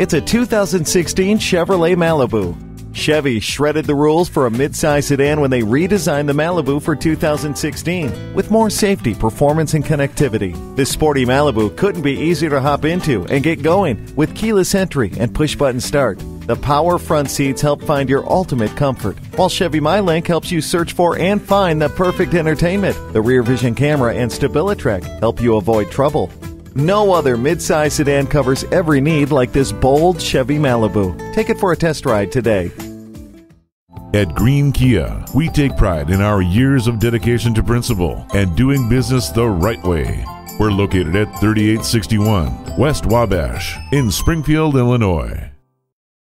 It's a 2016 Chevrolet Malibu. Chevy shredded the rules for a midsize sedan when they redesigned the Malibu for 2016 with more safety, performance, and connectivity. This sporty Malibu couldn't be easier to hop into and get going with keyless entry and push-button start. The power front seats help find your ultimate comfort, while Chevy MyLink helps you search for and find the perfect entertainment. The rear vision camera and StabiliTrak help you avoid trouble. No other midsize sedan covers every need like this bold Chevy Malibu. Take it for a test ride today. At Green Kia, we take pride in our years of dedication to principle and doing business the right way. We're located at 3861 West Wabash in Springfield, Illinois.